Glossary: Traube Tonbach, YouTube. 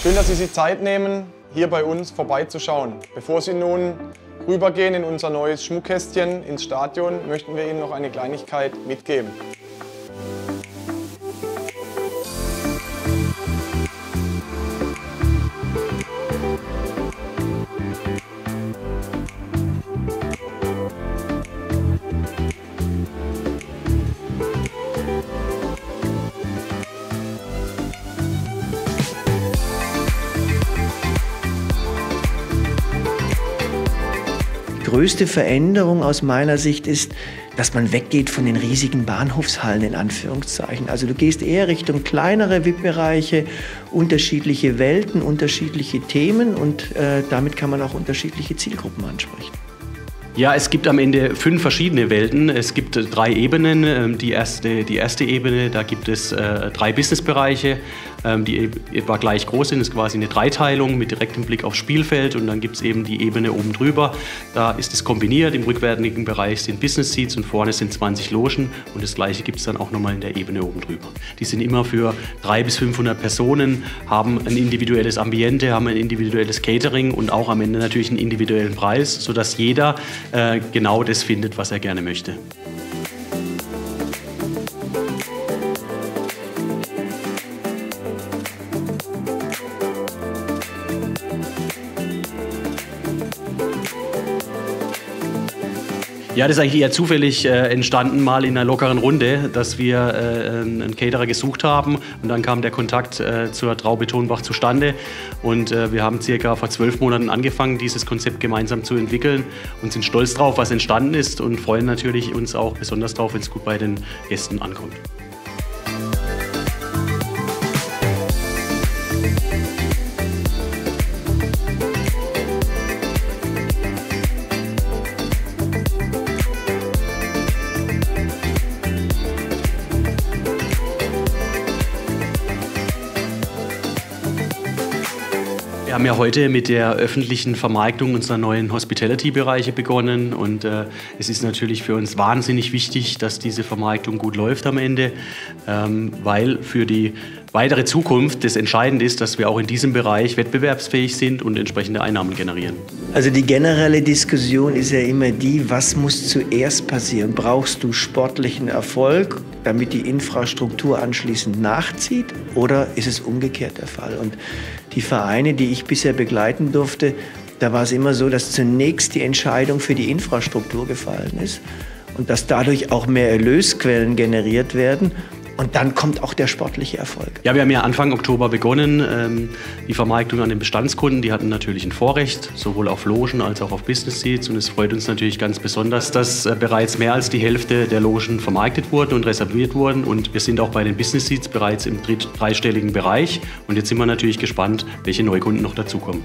Schön, dass Sie sich Zeit nehmen, hier bei uns vorbeizuschauen. Bevor Sie nun rübergehen in unser neues Schmuckkästchen ins Stadion, möchten wir Ihnen noch eine Kleinigkeit mitgeben. Die größte Veränderung aus meiner Sicht ist, dass man weggeht von den riesigen Bahnhofshallen in Anführungszeichen. Also du gehst eher Richtung kleinere VIP-Bereiche, unterschiedliche Welten, unterschiedliche Themen und damit kann man auch unterschiedliche Zielgruppen ansprechen. Ja, es gibt am Ende 5 verschiedene Welten. Es gibt 3 Ebenen. Die erste Ebene, da gibt es 3 Businessbereiche, die etwa gleich groß sind. Das ist quasi eine Dreiteilung mit direktem Blick aufs Spielfeld. Und dann gibt es eben die Ebene oben drüber. Da ist es kombiniert. Im rückwärtigen Bereich sind Business Seats und vorne sind 20 Logen. Und das Gleiche gibt es dann auch nochmal in der Ebene oben drüber. Die sind immer für 300 bis 500 Personen, haben ein individuelles Ambiente, haben ein individuelles Catering und auch am Ende natürlich einen individuellen Preis, sodass jeder genau das findet, was er gerne möchte. Ja, das ist eigentlich eher zufällig entstanden, mal in einer lockeren Runde, dass wir einen Caterer gesucht haben und dann kam der Kontakt zur Traube Tonbach zustande und wir haben circa vor 12 Monaten angefangen, dieses Konzept gemeinsam zu entwickeln und sind stolz drauf, was entstanden ist und freuen natürlich uns auch besonders drauf, wenn es gut bei den Gästen ankommt. Wir haben ja heute mit der öffentlichen Vermarktung unserer neuen Hospitality-Bereiche begonnen und es ist natürlich für uns wahnsinnig wichtig, dass diese Vermarktung gut läuft am Ende, weil für die weitere Zukunft das entscheidend ist, dass wir auch in diesem Bereich wettbewerbsfähig sind und entsprechende Einnahmen generieren. Also die generelle Diskussion ist ja immer die, was muss zuerst passieren? Brauchst du sportlichen Erfolg, damit die Infrastruktur anschließend nachzieht, oder ist es umgekehrt der Fall? Und die Vereine, die ich bisher begleiten durfte, da war es immer so, dass zunächst die Entscheidung für die Infrastruktur gefallen ist und dass dadurch auch mehr Erlösquellen generiert werden. Und dann kommt auch der sportliche Erfolg. Ja, wir haben ja Anfang Oktober begonnen. Die Vermarktung an den Bestandskunden, die hatten natürlich ein Vorrecht, sowohl auf Logen als auch auf Business Seats. Und es freut uns natürlich ganz besonders, dass bereits mehr als die Hälfte der Logen vermarktet wurden und reserviert wurden. Und wir sind auch bei den Business Seats bereits im dreistelligen Bereich. Und jetzt sind wir natürlich gespannt, welche Neukunden noch dazukommen.